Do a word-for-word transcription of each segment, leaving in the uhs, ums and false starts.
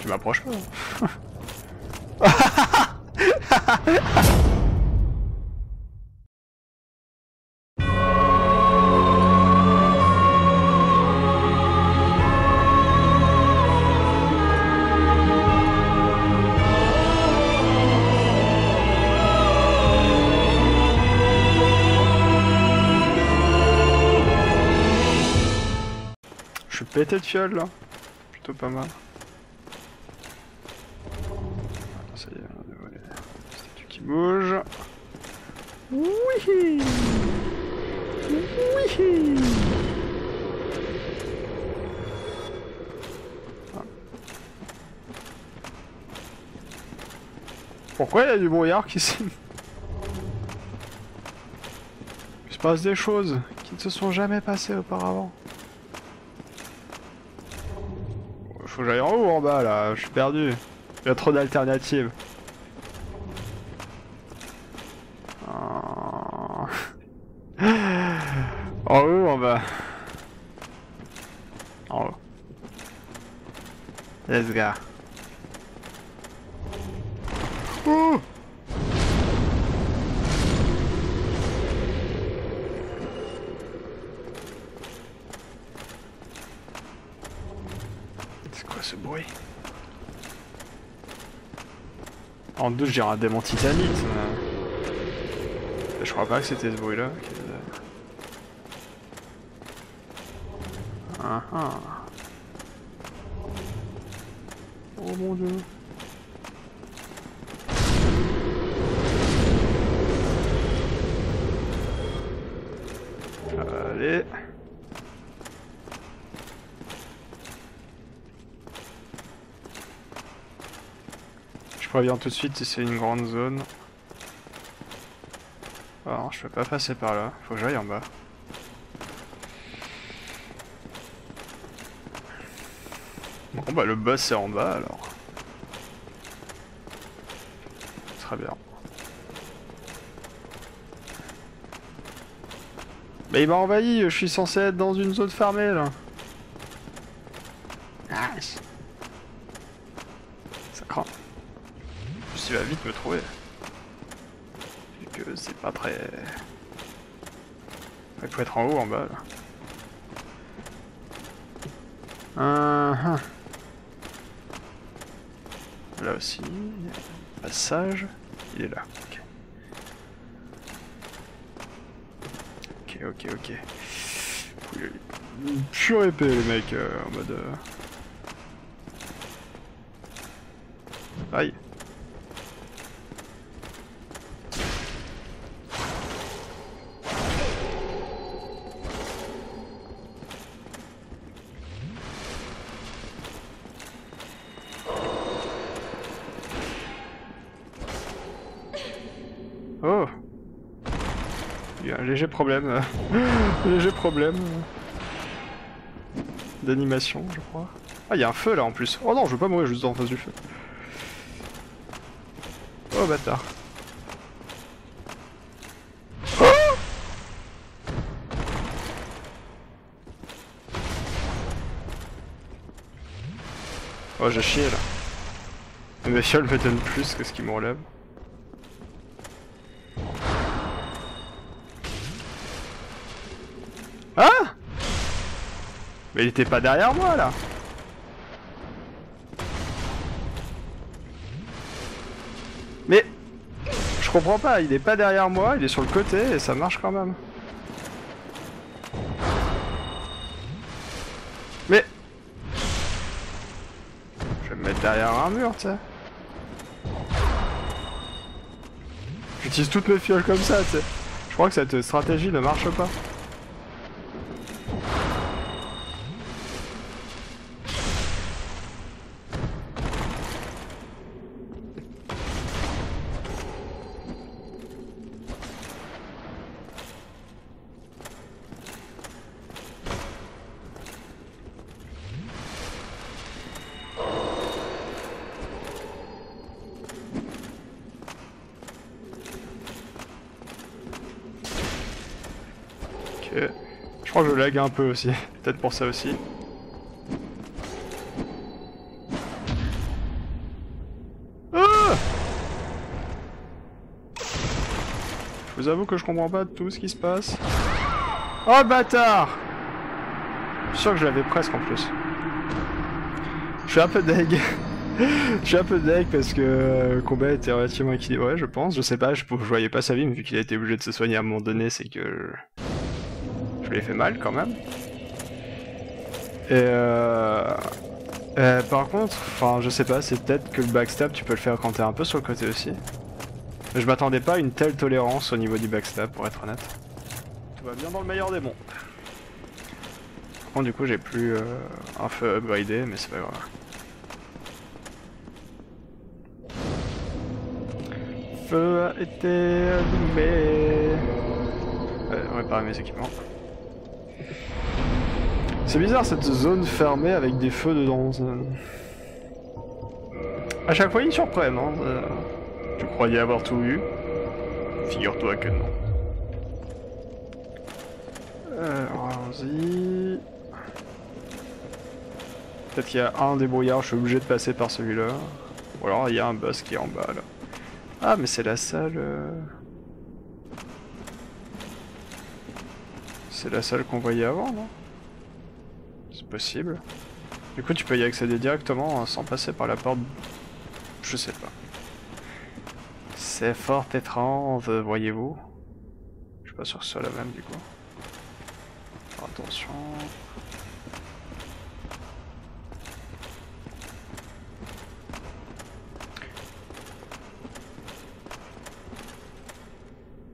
Tu m'approches pas. Je suis pété de fiole là, plutôt pas mal. Ça y est, on a les statues qui bougent. Oui, oui. Ah. Pourquoi il y a du brouillard ici? Il se passe des choses qui ne se sont jamais passées auparavant. Faut que j'aille en haut ou en bas là, je suis perdu. Il y a trop d'alternatives. Oh. En haut ou en bas? En haut. Let's go. Ouh. Ce bruit. En deux, je dirais un démon titanite. Mais... Je crois pas que c'était ce bruit-là. Ah ah. Oh mon dieu. Allez. Je préviens tout de suite si c'est une grande zone. Alors, je peux pas passer par là, faut que j'aille en bas. Bon bah le boss c'est en bas alors. Très bien. Mais il m'a envahi, je suis censé être dans une zone fermée là. Nice. Ça craint. Tu vas vite me trouver. Vu que c'est pas très... Il faut être en haut, en bas, là. Uh-huh. Là aussi, passage. Il est là, ok. Ok, ok, ok. Pure épée, les mecs, euh, en mode... Euh... Aïe. Oh, il y a un léger problème, léger problème d'animation je crois. Ah il y a un feu là en plus. Oh non je veux pas mourir juste en face du feu. Oh bâtard. Oh oh j'ai chié là. Mes fioles me donnent plus que ce qui me relève. Ah! Mais il était pas derrière moi là! Mais... Je comprends pas, il est pas derrière moi, il est sur le côté et ça marche quand même. Mais... Je vais me mettre derrière un mur, tu sais. J'utilise toutes mes fioles comme ça, tu sais. Je crois que cette stratégie ne marche pas. Je crois que je lag un peu aussi, peut-être pour ça aussi. vous avoue que je comprends pas tout ce qui se passe. Oh bâtard! Je suis sûr que je l'avais presque en plus. Je suis un peu deg. Je suis un peu deg parce que le combat était relativement équilibré, je pense. Je sais pas, je, je voyais pas sa vie, mais vu qu'il a été obligé de se soigner à un moment donné, c'est que je, je l'ai fait mal quand même. Et euh... Euh, par contre, enfin je sais pas, c'est peut-être que le backstab tu peux le faire quand t'es un peu sur le côté aussi. Je m'attendais pas à une telle tolérance au niveau du backstab pour être honnête. Tout va bien dans le meilleur des mondes. Par contre du coup j'ai plus euh, un feu upgradé mais c'est pas grave. Le feu a été allumé. Allez, on répare mes équipements. C'est bizarre cette zone fermée avec des feux dedans. A chaque fois ils surprennent. Hein. Tu croyais avoir tout vu? Figure-toi que non. Euh, allons-y. Peut-être qu'il y a un débrouillard, je suis obligé de passer par celui-là. Ou alors il y a un boss qui est en bas là. Ah mais c'est la salle... C'est la salle qu'on voyait avant, non? C'est possible. Du coup tu peux y accéder directement hein, sans passer par la porte... Je sais pas. C'est fort étrange, voyez-vous. Je suis pas sûr que ce soit la même du coup. Faire attention...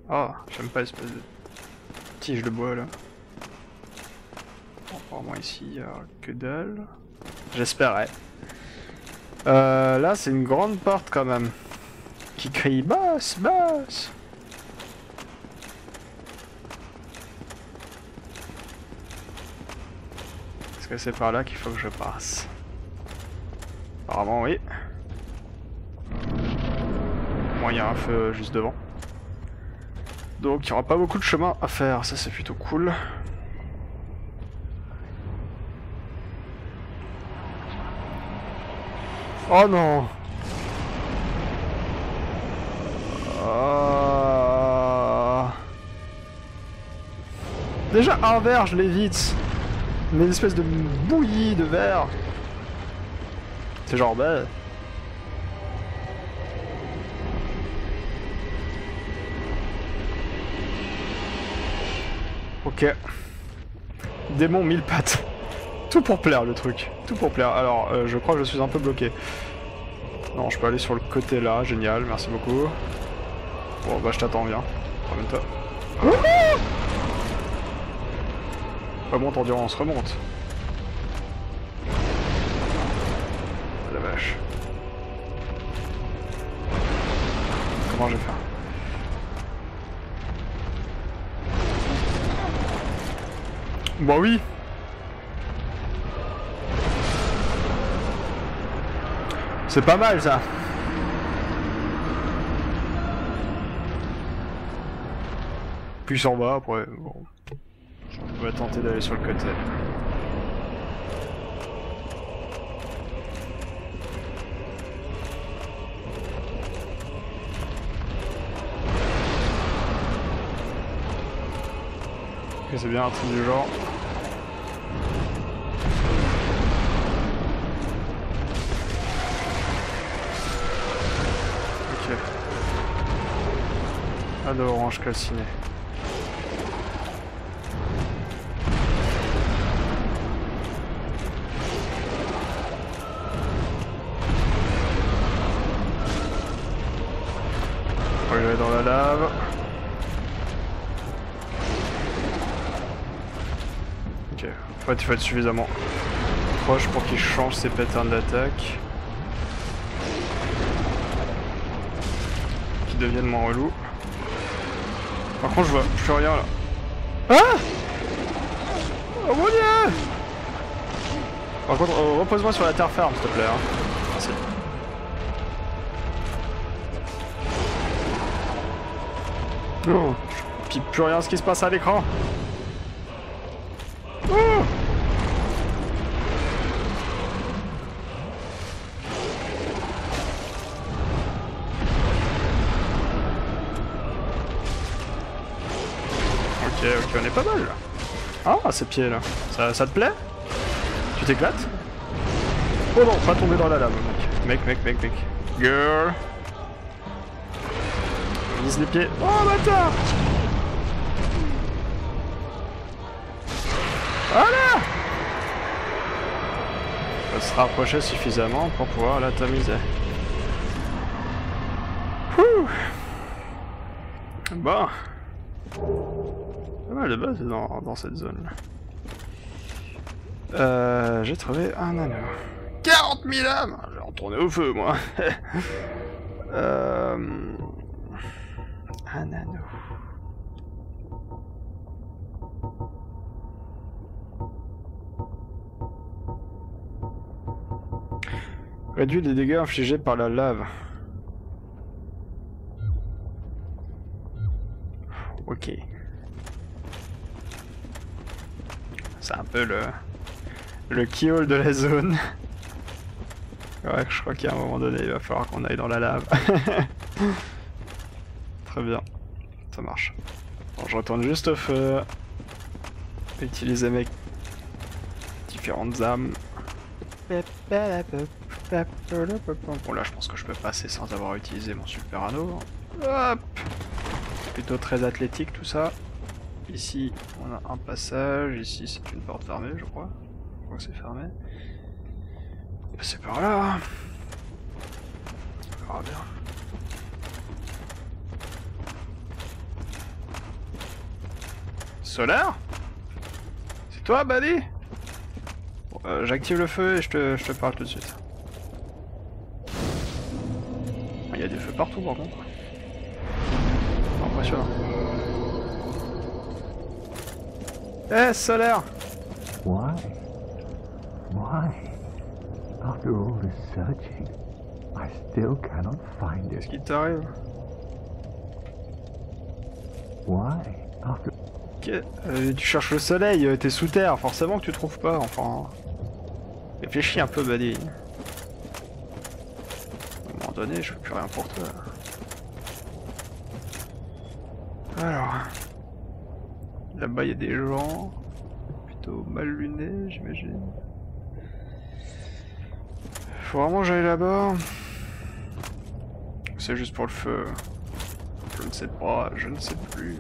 Oh, j'aime pas l'espèce de tige de bois là. Apparemment ici il y a que dalle. J'espérais. Euh, là c'est une grande porte quand même. Qui crie boss, boss. Est-ce que c'est par là qu'il faut que je passe? Apparemment oui. Bon, il y a un feu juste devant. Donc il n'y aura pas beaucoup de chemin à faire, ça c'est plutôt cool. Oh non! Oh... Déjà un verre, je l'évite! Mais une espèce de bouillie de verre! C'est genre bah... Ok. Démon mille pattes. Tout pour plaire le truc, tout pour plaire. Alors euh, je crois que je suis un peu bloqué. Non, je peux aller sur le côté là, génial, merci beaucoup. Bon bah je t'attends, viens. Ramène-toi. Remonte endurance, remonte. Ah, la vache. Comment je vais faire? Bah oui. C'est pas mal ça. Puis en bas après, bon. On va tenter d'aller sur le côté. Ok, c'est bien un truc du genre. Ah de orange calciné. On va aller dans la lave. Ok, en fait il faut être suffisamment proche pour qu'il change ses patterns d'attaque. Qu'ils deviennent moins relous. Par contre, je vois plus rien là. Ah! Oh mon dieu! Par contre, oh, repose-moi sur la terre ferme, s'il te plaît. Hein. Merci. Oh, je pipe plus rien à ce qui se passe à l'écran. Oh. on est pas mal là. Ah, ces pieds là, ça, ça te plaît? Tu t'éclates? Oh non, pas tomber dans la lave, mec. Mec, mec, mec, mec. Girl. Vise les pieds. Oh, bâtard! Voilà! On va se rapprocher suffisamment pour pouvoir la tamiser. Ouh. Bon. Pas mal de base dans, dans cette zone. Euh, J'ai trouvé un anneau. quarante mille âmes! J'ai retourné au feu, moi. euh... Un anneau. Réduit les dégâts infligés par la lave. Ok. C'est un peu le... le keyhole de la zone. Ouais, je crois qu'à un moment donné, il va falloir qu'on aille dans la lave. Très bien. Ça marche. Bon, je retourne juste au feu. Utiliser mes différentes âmes. Bon là, je pense que je peux passer sans avoir utilisé mon super anneau. Hop. Plutôt très athlétique tout ça. Ici, on a un passage. Ici, c'est une porte fermée, je crois. Je crois que c'est fermé. C'est par là. On verra bien. Solaire? C'est toi, Badi? Bon, euh, j'active le feu et je te, je te parle tout de suite. Il y a des feux partout par contre. Impressionnant. Eh, hey, Solaire! Why? Why? After all this searching, I still cannot find it. Qu'est-ce qui t'arrive? Why? After... Okay. Euh, tu cherches le soleil, t'es sous terre, forcément que tu trouves pas, enfin... Réfléchis un peu, Badi. À un moment donné, je fais plus rien pour toi. Alors... Là-bas, il y a des gens... Plutôt mal lunés, j'imagine. Faut vraiment que j'aille là-bas. C'est juste pour le feu. Je ne sais pas, je ne sais plus.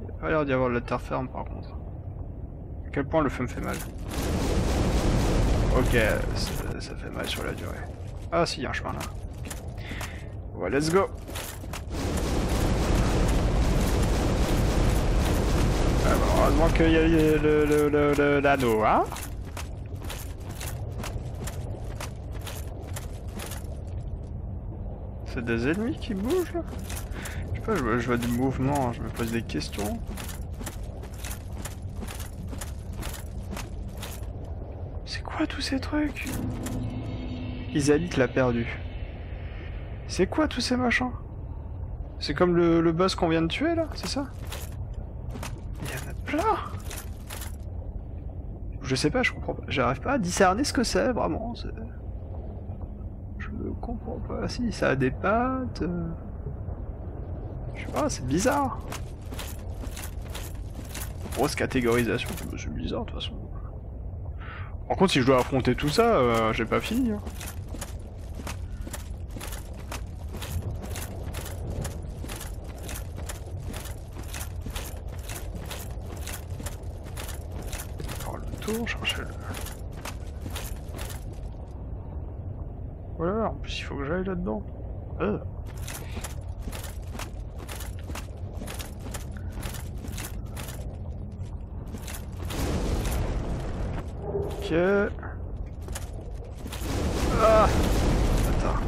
Il n'y a pas l'air d'y avoir de la terre ferme par contre. À quel point le feu me fait mal. Ok, ça, ça fait mal sur la durée. Ah si, il y a un chemin là. Ouais, let's go. Ah, bah, heureusement qu'il y a le, le, le, le, l'anneau, hein. C'est des ennemis qui bougent là? Je sais pas, je, je vois du mouvement, hein, je me pose des questions. C'est quoi tous ces trucs? Izalith l'a perdu. C'est quoi tous ces machins? C'est comme le, le boss qu'on vient de tuer là, c'est ça? Il y en a plein! Je sais pas, je comprends pas, j'arrive pas à discerner ce que c'est vraiment. Je comprends pas, si ça a des pattes, euh... je sais pas, c'est bizarre. Grosse catégorisation, c'est bizarre de toute façon. Par contre, si je dois affronter tout ça, euh, j'ai pas fini. Hein. Encore le tour, chercher le. Voilà, en plus il faut que j'aille là-dedans. Euh. Ok. Ah. Attends.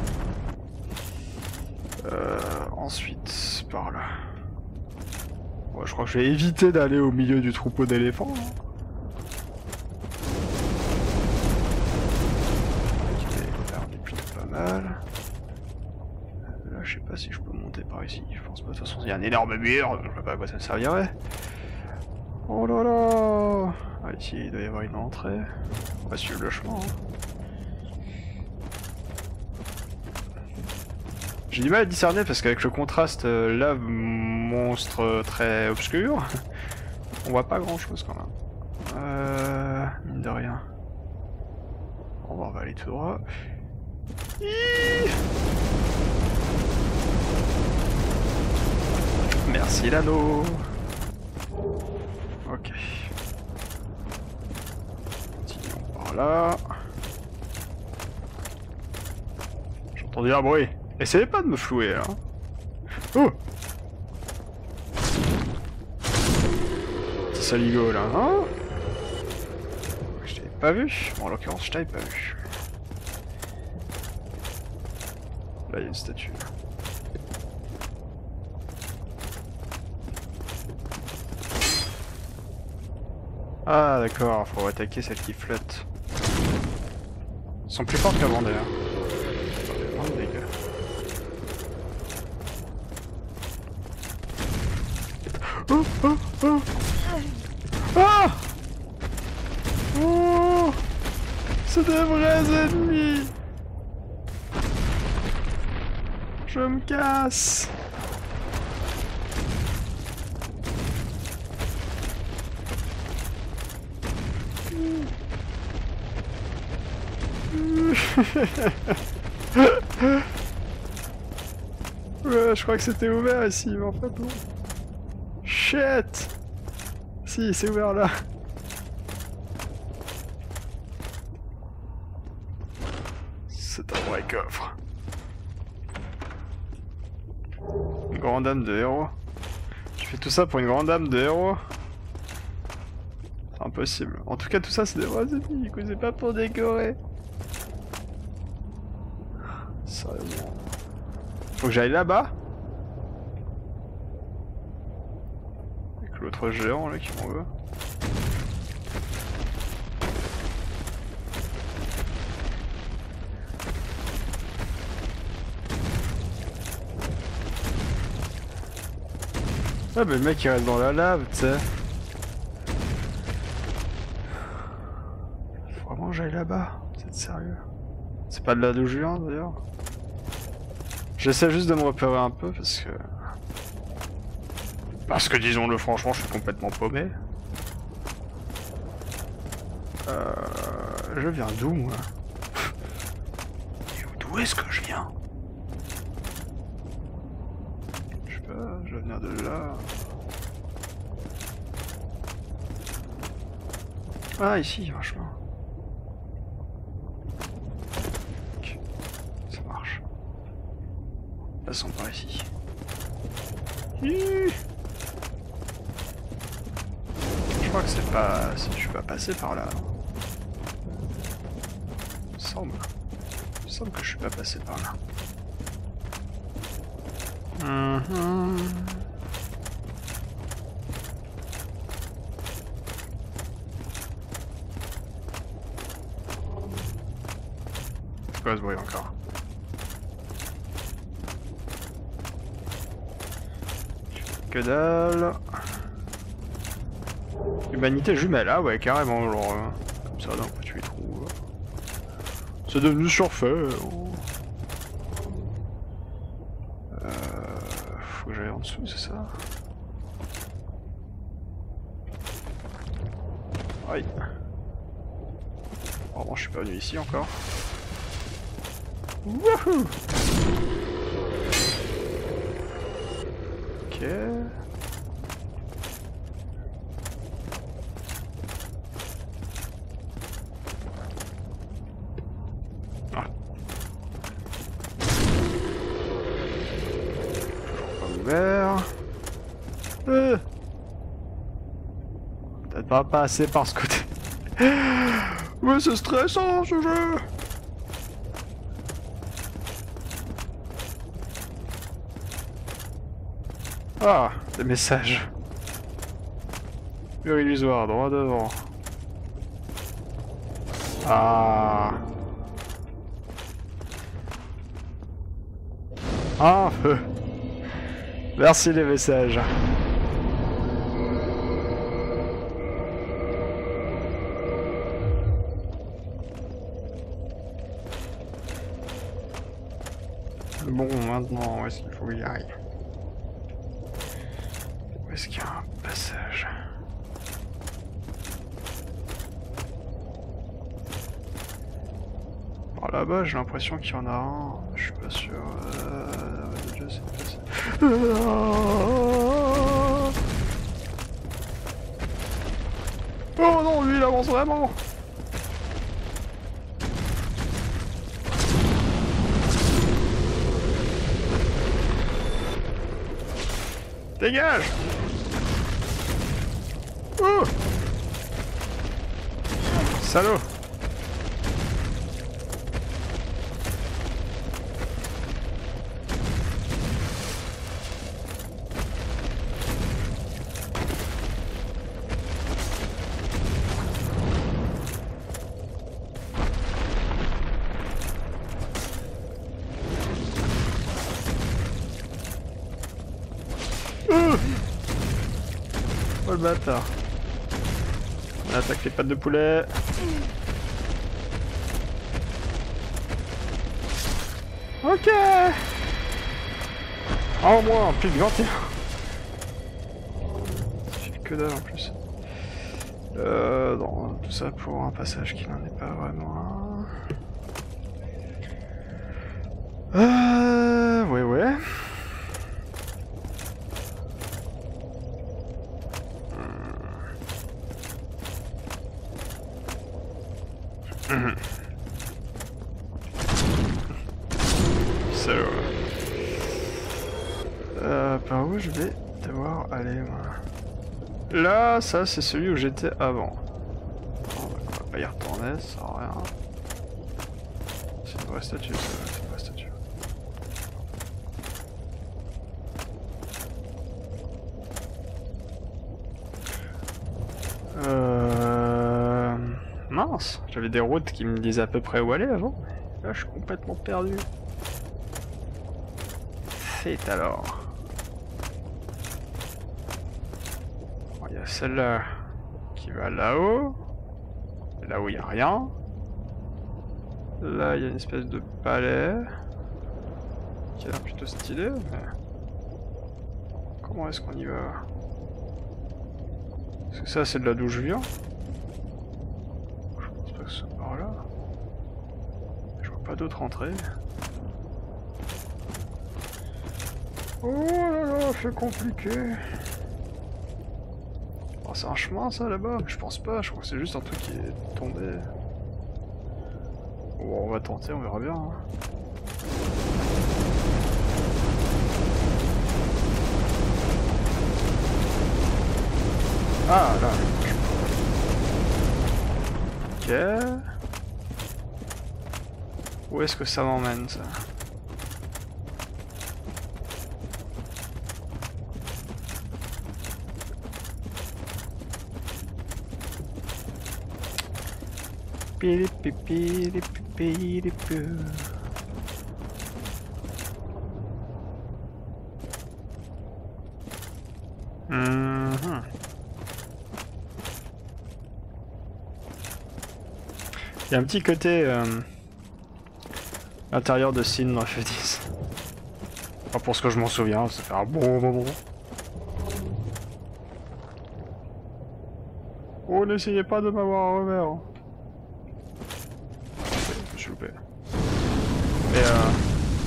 Euh, ensuite, par là. Ouais, je crois que je vais éviter d'aller au milieu du troupeau d'éléphants. Hein. Là, je sais pas si je peux monter par ici, je pense pas. De toute façon, il y a un énorme mur, je sais pas à quoi ça me servirait. Oh là là! Ah, ici, il doit y avoir une entrée. On va suivre le chemin. Hein. J'ai du mal à discerner parce qu'avec le contraste euh, lave monstre très obscur. On voit pas grand chose quand même. Euh... Mine de rien. Bon, on va aller tout droit. Iiii. Merci l'anneau. Ok. Continuons par là. J'entendais un bruit. Essayez pas de me flouer, hein. Oh, petit saligo là, hein. Je t'avais pas vu. Bon, en l'occurrence, je t'avais pas vu. Là, il y a une statue. Ah d'accord, faut attaquer celle qui flotte. Ils sont plus forts qu'avant d'ailleurs. Oh, les gars. Oh, oh, oh. Ah oh, c'est de vrais ennemis. Je me casse. Ouais, je crois que c'était ouvert ici, mais en fait non. Shit. Si, c'est ouvert là. C'est un vrai coffre. Une grande âme de héros. Je fais tout ça pour une grande âme de héros. C'est impossible. En tout cas, tout ça c'est des vrais ennemis, du coup c'est pas pour décorer. Sérieusement. Faut que j'aille là-bas. Avec l'autre géant là qui m'en veut. Ah bah le mec il reste dans la lave, tu sais. Faut vraiment que j'aille là-bas, vous êtes sérieux? C'est pas de là d'où je viens d'ailleurs. J'essaie juste de me repérer un peu parce que... Parce que disons-le franchement, je suis complètement paumé. Euh... Je viens d'où moi? D'où est-ce que je viens? Je sais pas, je viens de là... Ah ici, franchement. Passons par ici. Je crois que c'est pas... Je suis pas passé par là. Il me semble. Il me semble que je suis pas passé par là. Mm-hmm. C'est quoi ce bruit encore? Que dalle. Humanité jumelle, ah ouais carrément, genre euh, comme ça d'un coup tu les trouves. C'est devenu surfait. Oh. Euh, faut que j'aille en dessous, c'est ça? Aïe. Oh bon, je suis pas venu ici encore. Wouhou! Ok. Ah. Toujours pas ouvert. Euh. Peut-être pas passer par ce côté. Mais c'est stressant ce jeu. Ah, des messages. Mur illusoire, droit devant. Ah. Ah, feu. Merci les messages. Bon, maintenant, est-ce qu'il faut y arriver? Là-bas, j'ai l'impression qu'il y en a un. Je suis pas sûr. Euh... Je sais pas si... Oh non, lui il avance vraiment. Dégage. Oh salaud. Bâtard. On attaque les pattes de poulet. Ok. Oh moi, plus de vingt et un. J'ai que dalle en plus. Euh, non, tout ça pour un passage qui n'en est pas vraiment un. Euh, ouais ouais. Là, ça c'est celui où j'étais avant. On va pas y retourner, ça sert à rien. C'est une vraie statue, ça, c'est une vraie statue. Euh... Mince, j'avais des routes qui me disaient à peu près où aller avant. Là, je suis complètement perdu. C'est alors... Celle-là qui va là-haut, là où il n'y a rien. Là, il y a une espèce de palais qui a l'air plutôt stylé, mais comment est-ce qu'on y va? Parce que ça, c'est de là d'où je viens. Je pense pas que ce soit par là. Je vois pas d'autre entrée. Oh là là, c'est compliqué. C'est un chemin ça là-bas? Je pense pas, je crois que c'est juste un truc qui est tombé. Bon, on va tenter, on verra bien. Hein. Ah là, je... Ok. Où est-ce que ça m'emmène ça? Mm-hmm. Il y a un petit côté euh, intérieur de Sin dans F dix. Enfin, pour ce que je m'en souviens, ça fait un bon moment. Oh, n'essayez pas de m'avoir à revers. Mais euh,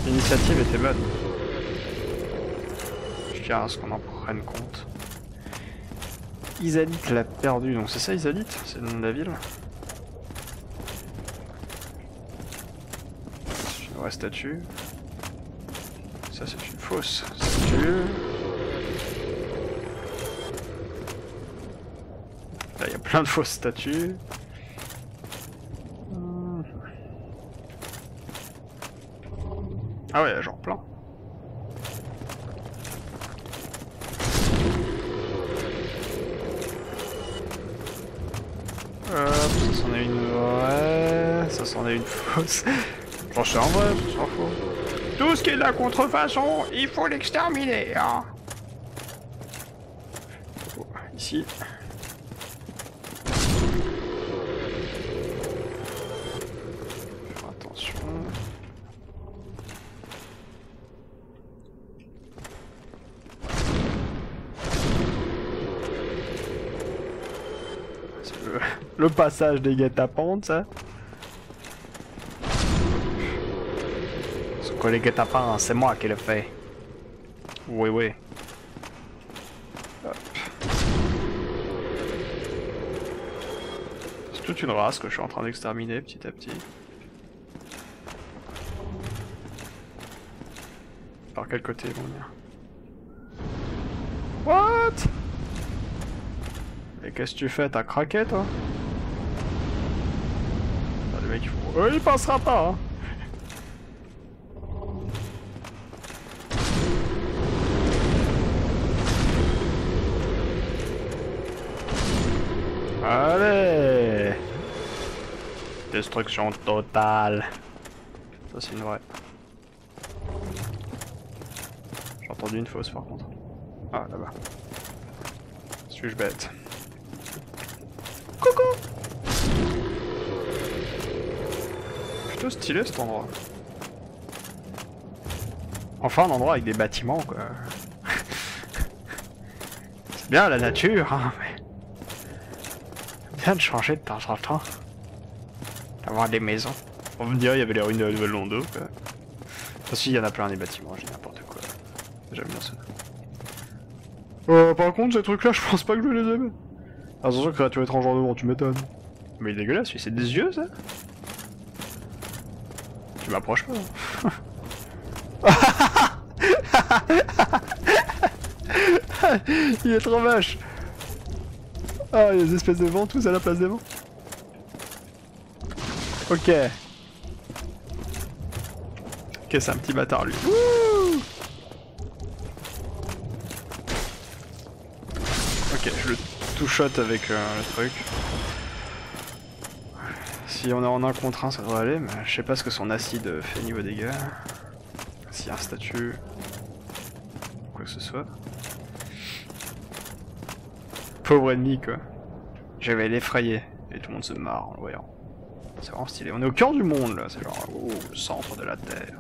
l'initiative était bonne. Je tiens à ce qu'on en prenne compte. Izalith l'a perdu, donc c'est ça Izalith? C'est le nom de la ville? C'est une vraie statue. Ça c'est une fausse statue. Là il y a plein de fausses statues. Ah ouais, genre plein. Euh, ça c'en est une vraie, ça c'en est une fausse. J'en sais un vrai, je m'en fous. Tout ce qui est de la contrefaçon, il faut l'exterminer, hein. Oh, ici. Le passage des guet-apens, ça. Quoi les guet-apens, c'est moi qui le fais. Oui, oui. Hop. C'est toute une race que je suis en train d'exterminer petit à petit. Par quel côté ils vont venir? What? Et qu'est-ce que tu fais? T'as craqué toi? Ah, le mec il faut... Euh, il passera pas hein. Allez! Destruction totale. Ça c'est une vraie. J'ai entendu une fausse par contre. Ah là-bas. Suis-je bête? Coucou! Plutôt stylé cet endroit. Enfin un endroit avec des bâtiments quoi. C'est bien la nature hein, mais... de changer de temps en temps, d'avoir des maisons. On me dirait il y avait les ruines de la nouvelle Londo. Si il y en a plein des bâtiments, j'ai n'importe quoi. J'aime bien ça. Euh, par contre, ces trucs là, je pense pas que je les aime. Attention, créature étrange en devant, tu m'étonnes. Mais il est dégueulasse, c'est des yeux ça. Tu m'approches pas. Hein. Il est trop vache. Ah, il y a des espèces de vents tous à la place des vents. Ok. Ok, c'est un petit bâtard lui. Wouh. Ok, je le two-shot avec euh, le truc. Si on est en un contre un, ça devrait aller, mais je sais pas ce que son acide fait niveau dégâts. S'il y a un statut, quoi que ce soit. Pauvre ennemi quoi. Je vais l'effrayer. Et tout le monde se marre en le voyant. C'est vraiment stylé. On est au cœur du monde là. C'est genre oh, le centre de la Terre.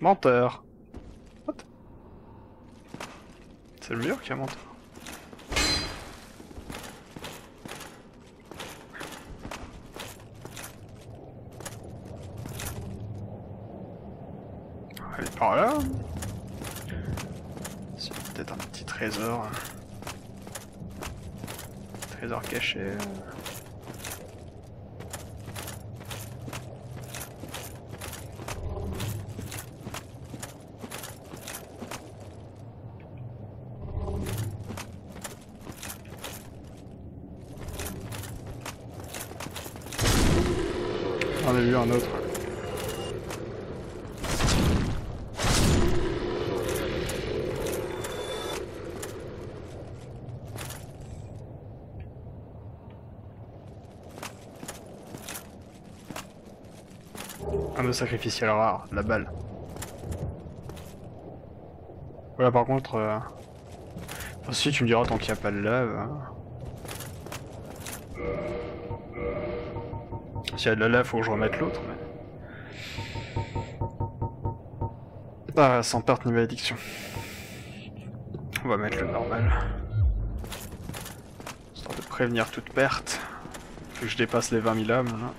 Menteur. What? C'est le mur qui a menteur. Par là, c'est peut-être un petit trésor, trésor caché. On a vu un autre. Sacrificiel rare, la balle. Voilà par contre... Euh... Enfin, si tu me diras tant qu'il n'y a pas de lave... Hein. S'il y a de la lave, faut que je remette l'autre. Mais... Ah, sans perte ni malédiction. On va mettre le normal. Histoire de prévenir toute perte. Que je dépasse les vingt mille âmes. Là.